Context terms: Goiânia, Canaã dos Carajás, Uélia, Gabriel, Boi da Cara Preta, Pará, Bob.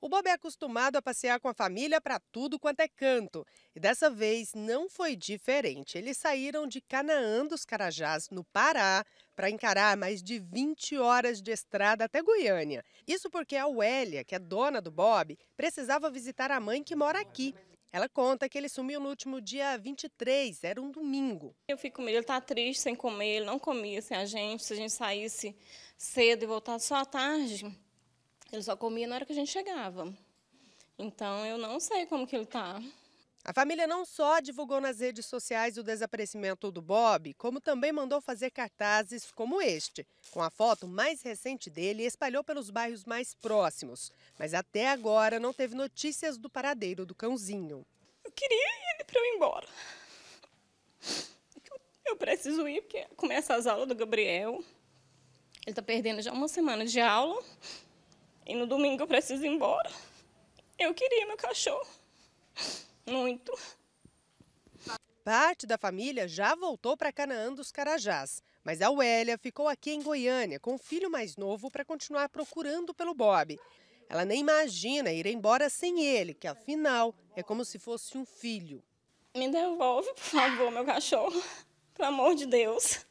O Bob é acostumado a passear com a família para tudo quanto é canto. E dessa vez não foi diferente. Eles saíram de Canaã dos Carajás, no Pará, para encarar mais de 20 horas de estrada até Goiânia. Isso porque a Uélia, que é dona do Bob, precisava visitar a mãe que mora aqui. Ela conta que ele sumiu no último dia 23, era um domingo. Eu fico com medo, ele está triste sem comer, ele não comia sem a gente. Se a gente saísse cedo e voltasse só à tarde, ele só comia na hora que a gente chegava. Então eu não sei como que ele está. A família não só divulgou nas redes sociais o desaparecimento do Bob, como também mandou fazer cartazes como este, com a foto mais recente dele, espalhou pelos bairros mais próximos. Mas até agora não teve notícias do paradeiro do cãozinho. Eu queria ele para eu ir embora. Eu preciso ir porque começa as aulas do Gabriel. Ele está perdendo já uma semana de aula e no domingo eu preciso ir embora. Eu queria meu cachorro. Muito. Parte da família já voltou para Canaã dos Carajás, mas a Uélia ficou aqui em Goiânia com o filho mais novo para continuar procurando pelo Bob. Ela nem imagina ir embora sem ele, que afinal é como se fosse um filho. Me devolve, por favor, meu cachorro, pelo amor de Deus.